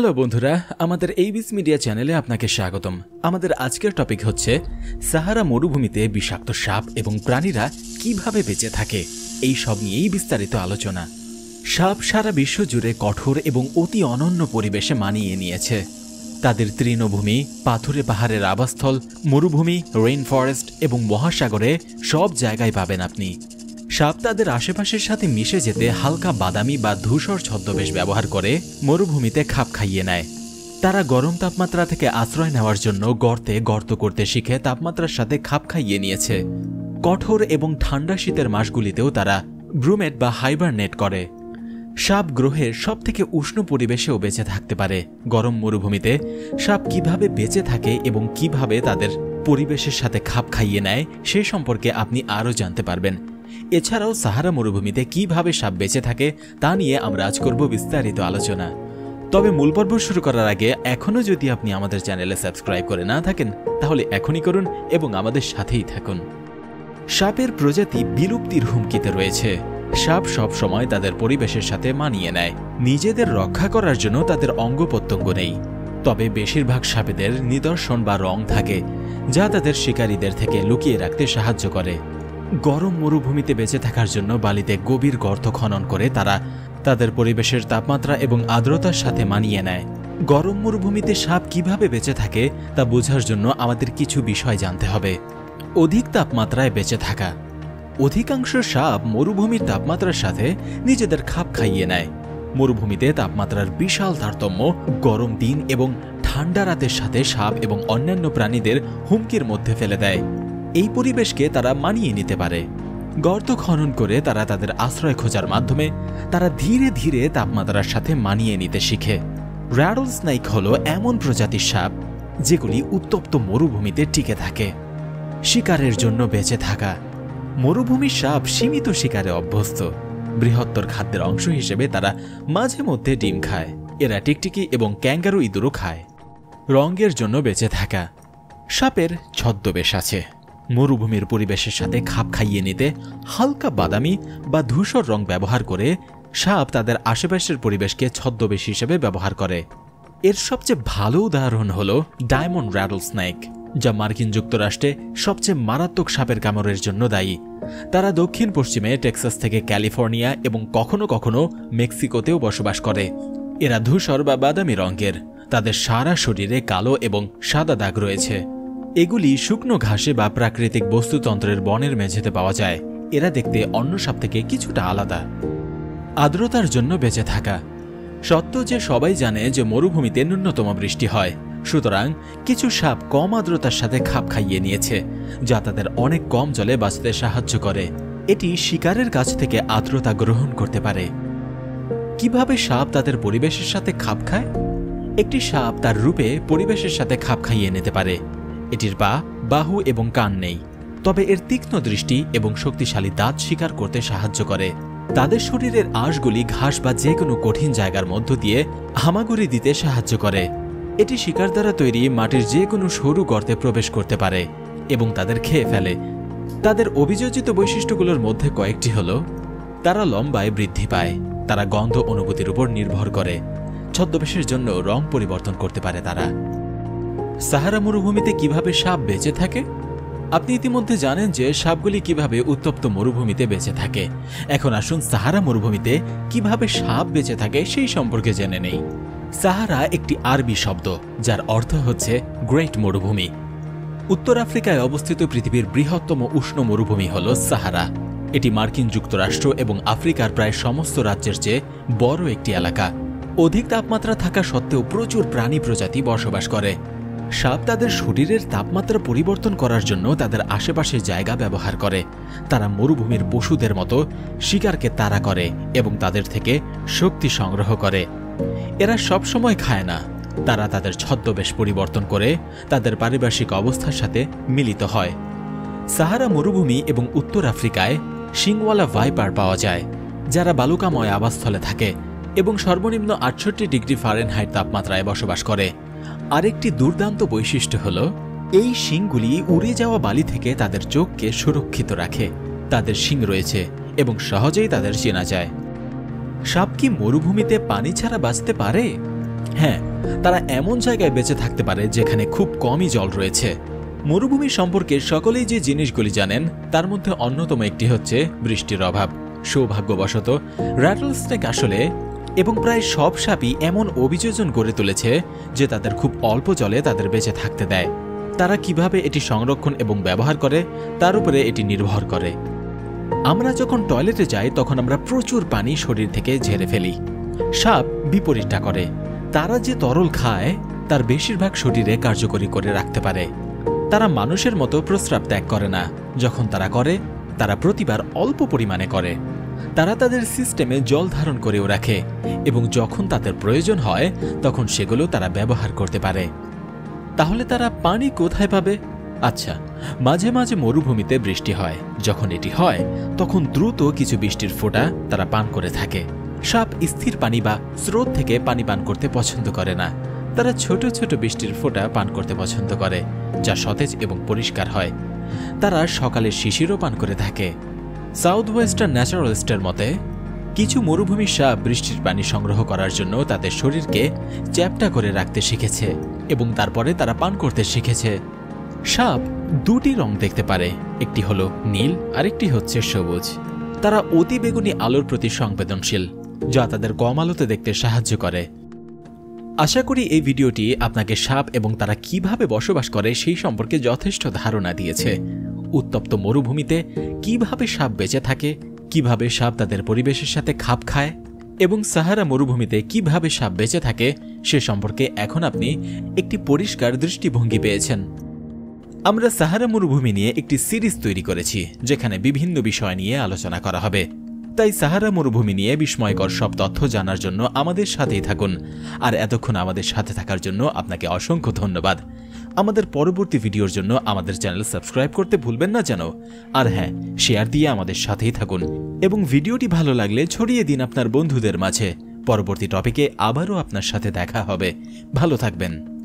Hello बंधुरा आमादेर एबिस media चैनेले आपनाके स्वागतम। आमादेर आजकेर टपिक होच्छे साहारा मरुभूमिते विषाक्त साप एबं प्राणीरा किभाबे बेंचे थाके, एई सब नियेई विस्तारित आलोचना। साप सारा विश्व जुड़े कठोर एबं अति अनन्य परिवेशे मानिये नियेछे। तादेर तृणभूमि, पाथुरे पाहाड़ेर आवासस्थल, मरुभूमि, रेन फरेस्ट एबं महासागरे सब जायगाय पाबेन आपनि। साप तादेर आशेपाशेर साथे मिशे जेते हल्का बादामी बा धूसर छद्मबेश व्यवहार करे मरुभूमिते खाप खाइये नेय। तारा गरम तापमात्रा थेके आश्रय नेওয়ার जन्य गर्ते गर्त करते शिखे तापमात्रार साथे खाप खाइये नियेछे। कठोर एबं ठंडा शीतेर मासगुलितेओ तारा ब्रुमेट बा हाइबारनेट करे। साप ग्रहेर सबथेके उष्ण परिवेशेओ बेঁচে थाकते पारे। गरम मरुभूमिते साप किभाबे बेঁচে थाके एबं किभाबे तादेर परिवेशेर साथे खाप खाइये नेय सेই सम्पर्के आपनि आरो जानते पारबेन। এছাড়াও সাহারা মরুভূমিতে কিভাবে সাপ বেঁচে থাকে তা নিয়ে আমরা আজ করব বিস্তারিত আলোচনা। তবে মূল পর্ব শুরু করার আগে এখনও যদি আপনি আমাদের চ্যানেলে সাবস্ক্রাইব করে না থাকেন তাহলে এখনই করুন এবং আমাদের সাথেই থাকুন। সাপের প্রজাতি বিলুপ্তির হুমকিতে রয়েছে। সাপ সব সময় তাদের পরিবেশের সাথে মানিয়ে নেয়। নিজেদের রক্ষা করার জন্য তাদের অঙ্গপ্রত্যঙ্গ নেই। তবে বেশিরভাগ সাপেদের নিদর্শন বা রং থাকে যা তাদের শিকারীদের থেকে লুকিয়ে রাখতে সাহায্য করে। গরম মরুভূমিতে বেঁচে থাকার জন্য বালিতে গভীর গর্ত খনন করে তারা তাদের পরিবেশের তাপমাত্রা এবং আর্দ্রতার সাথে মানিয়ে নেয়। গরম মরুভূমিতে সাপ কিভাবে বেঁচে থাকে তা বোঝার জন্য আমাদের কিছু বিষয় জানতে হবে। অধিক তাপমাত্রায় বেঁচে থাকা। অধিকাংশ সাপ মরুভূমির তাপমাত্রার সাথে নিজেদের খাপ খাইয়ে নেয়। মরুভূমিতে তাপমাত্রার বিশাল তারতম্য গরম দিন এবং ঠান্ডা রাতের সাথে সাপ এবং অন্যান্য প্রাণীদের হুমকির মধ্যে ফেলে দেয়। এই পরিবেশকে তারা মানিয়ে নিতে পারে। গর্ত খনন করে তারা তাদের আশ্রয় খোঁজার মাধ্যমে তারা ধীরে ধীরে তাপমাত্রার সাথে মানিয়ে নিতে শিখে। র্যাটল স্নেক হলো এমন প্রজাতির সাপ যেগুলি উত্তপ্ত মরুভূমিতে টিকে থাকে। শিকারের জন্য বেঁচে থাকা। মরুভূমির সাপ সীমিত শিকারে অভ্যস্ত। বৃহত্তর খাদ্যের অংশ হিসেবে তারা মাঝে মধ্যে ডিম খায়। এরা টিকটিকি এবং ক্যাঙ্গারু ইঁদুরও খায়। রঙের জন্য বেঁচে থাকা। সাপের ছদ্মবেশ আছে। মরুভূমির পরিবেশের সাথে খাপ খাইয়ে নিতে হালকা বাদামি বা ধূসর রং ব্যবহার করে সাপ তাদের আশেপাশের পরিবেশকে ছদ্মবেশ হিসেবে ব্যবহার করে। এর সবচেয়ে ভালো উদাহরণ হল ডায়মন্ড র্যাটল স্নেক, যা মার্কিন যুক্তরাষ্ট্রে সবচেয়ে মারাত্মক সাপের কামড়ের জন্য দায়ী। তারা দক্ষিণ পশ্চিমে টেক্সাস থেকে ক্যালিফোর্নিয়া এবং কখনো কখনো মেক্সিকোতেও বসবাস করে। এরা ধূসর বা বাদামি রঙের। তাদের সারা শরীরে কালো এবং সাদা দাগ রয়েছে। এগুলি শুকনো ঘাসে বা প্রাকৃতিক বস্তুতন্ত্রের বনের মেঝেতে পাওয়া যায়। এরা দেখতে অন্য সাপ থেকে কিছুটা আলাদা। আর্দ্রতার জন্য বেঁচে থাকা। সত্য যে সবাই জানে যে মরুভূমিতে ন্যূনতম বৃষ্টি হয়, সুতরাং কিছু সাপ কম আর্দ্রতার সাথে খাপ খাইয়ে নিয়েছে যা তাদের অনেক কম জলে বাঁচতে সাহায্য করে। এটি শিকারের কাছ থেকে আর্দ্রতা গ্রহণ করতে পারে। কিভাবে সাপ তাদের পরিবেশের সাথে খাপ খায়? একটি সাপ তার রূপে পরিবেশের সাথে খাপ খাইয়ে নিতে পারে। এটির পা, বাহু এবং কান নেই, তবে এর তীক্ষ্ণ দৃষ্টি এবং শক্তিশালী দাঁত শিকার করতে সাহায্য করে। তাদের শরীরের আঁশগুলি ঘাস বা যে কোনো কঠিন জায়গার মধ্য দিয়ে হামাগুড়ি দিতে সাহায্য করে। এটি শিকার দ্বারা তৈরি মাটির যে কোনো সরু গর্তে প্রবেশ করতে পারে এবং তাদের খেয়ে ফেলে। তাদের অভিযোজিত বৈশিষ্ট্যগুলোর মধ্যে কয়েকটি হল তারা লম্বায় বৃদ্ধি পায়, তারা গন্ধ অনুভূতির উপর নির্ভর করে, ছদ্মবেশের জন্য রং পরিবর্তন করতে পারে তারা। সাহারা মরুভূমিতে কিভাবে সাপ বেঁচে থাকে? আপনি ইতিমধ্যে জানেন যে সাপগুলি কিভাবে উত্তপ্ত মরুভূমিতে বেঁচে থাকে। এখন আসুন সাহারা মরুভূমিতে কিভাবে সাপ বেঁচে থাকে সেই সম্পর্কে জেনে নেই। সাহারা একটি আরবি শব্দ যার অর্থ হচ্ছে গ্রেট মরুভূমি। উত্তর আফ্রিকায় অবস্থিত পৃথিবীর বৃহত্তম উষ্ণ মরুভূমি হল সাহারা। এটি মার্কিন যুক্তরাষ্ট্র এবং আফ্রিকার প্রায় সমস্ত রাজ্যের চেয়ে বড় একটি এলাকা। অধিক তাপমাত্রা থাকা সত্ত্বেও প্রচুর প্রাণী প্রজাতি বসবাস করে। সাপ তাদের শরীরের তাপমাত্রা পরিবর্তন করার জন্য তাদের আশেপাশের জায়গা ব্যবহার করে। তারা মরুভূমির পশুদের মতো শিকারকে তাড়া করে এবং তাদের থেকে শক্তি সংগ্রহ করে। এরা সবসময় খায় না। তারা তাদের ছদ্মবেশ পরিবর্তন করে তাদের পারিপার্শ্বিক অবস্থার সাথে মিলিত হয়। সাহারা মরুভূমি এবং উত্তর আফ্রিকায় শিংওয়ালা ভাইপার পাওয়া যায়, যারা বালুকাময় আবাসস্থলে থাকে এবং সর্বনিম্ন 68°F তাপমাত্রায় বসবাস করে। আরেকটি দুর্দান্ত বৈশিষ্ট্য হল এই শিংগুলি উড়ে যাওয়া বালি থেকে তাদের চোখকে সুরক্ষিত রাখে। তাদের শিং রয়েছে এবং সহজেই তাদের চেনা যায়। সাপ কি মরুভূমিতে পানি ছাড়া বাঁচতে পারে? হ্যাঁ তারা এমন জায়গায় বেঁচে থাকতে পারে যেখানে খুব কমই জল রয়েছে। মরুভূমি সম্পর্কে সকলেই যে জিনিসগুলি জানেন তার মধ্যে অন্যতম একটি হচ্ছে বৃষ্টির অভাব। সৌভাগ্যবশত র্যাটল স্নেক আসলে এবং প্রায় সব সাপই এমন অভিযোজন করে তুলেছে যে তাদের খুব অল্প জলে তাদের বেঁচে থাকতে দেয়। তারা কিভাবে এটি সংরক্ষণ এবং ব্যবহার করে তার উপরে এটি নির্ভর করে। আমরা যখন টয়লেটে যাই তখন আমরা প্রচুর পানি শরীর থেকে ঝেড়ে ফেলি। সাপ বিপরীতটা করে, তারা যে তরল খায় তার বেশিরভাগ শরীরে কার্যকরী করে রাখতে পারে। তারা মানুষের মতো প্রস্রাব ত্যাগ করে না, যখন তারা করে তারা প্রতিবার অল্প পরিমাণে করে। তারা তাদের সিস্টেমে জল ধারণ করেও রাখে এবং যখন তাদের প্রয়োজন হয় তখন সেগুলো তারা ব্যবহার করতে পারে। তাহলে তারা পানি কোথায় পাবে? আচ্ছা, মাঝে মাঝে মরুভূমিতে বৃষ্টি হয়। যখন এটি হয় তখন দ্রুত কিছু বৃষ্টির ফোঁটা তারা পান করে থাকে। সাপ স্থির পানি বা স্রোত থেকে পানি পান করতে পছন্দ করে না। তারা ছোট ছোট বৃষ্টির ফোঁটা পান করতে পছন্দ করে যা সতেজ এবং পরিষ্কার হয়। তারা সকালে শিশিরও পান করে থাকে। সাউথওয়েস্টার্ন ন্যাচারালিস্টের মতে কিছু মরুভূমি সাপ বৃষ্টির পানি সংগ্রহ করার জন্য তাদের শরীরকে চ্যাপ্টা করে রাখতে শিখেছে এবং তারপরে তারা পান করতে শিখেছে। সাপ দুটি রং দেখতে পারে, একটি হলো নীল আর একটি হচ্ছে সবুজ। তারা অতি বেগুনি আলোর প্রতি সংবেদনশীল যা তাদের কম আলোতে দেখতে সাহায্য করে। আশা করি এই ভিডিওটি আপনাকে সাপ এবং তারা কিভাবে বসবাস করে সেই সম্পর্কে যথেষ্ট ধারণা দিয়েছে। উত্তপ্ত মরুভূমিতে কিভাবে সাপ বেঁচে থাকে, কিভাবে সাপ তাদের পরিবেশের সাথে খাপ খায় এবং সাহারা মরুভূমিতে কিভাবে সাপ বেঁচে থাকে সে সম্পর্কে এখন আপনি একটি পরিষ্কার দৃষ্টিভঙ্গি পেয়েছেন। আমরা সাহারা মরুভূমি নিয়ে একটি সিরিজ তৈরি করেছি যেখানে বিভিন্ন বিষয় নিয়ে আলোচনা করা হবে। তাই সাহারা মরুভূমি নিয়ে বিস্ময়কর সব তথ্য জানার জন্য আমাদের সাথেই থাকুন। আর এতক্ষণ আমাদের সাথে থাকার জন্য আপনাকে অসংখ্য ধন্যবাদ। আমাদের পরবর্তী ভিডিওর জন্য আমাদের চ্যানেল সাবস্ক্রাইব করতে ভুলবেন না যেন। আর হ্যাঁ, শেয়ার দিয়ে আমাদের সাথেই থাকুন এবং ভিডিওটি ভালো লাগলে ছড়িয়ে দিন আপনার বন্ধুদের মাঝে। পরবর্তী টপিকে আবারও আপনার সাথে দেখা হবে। ভালো থাকবেন।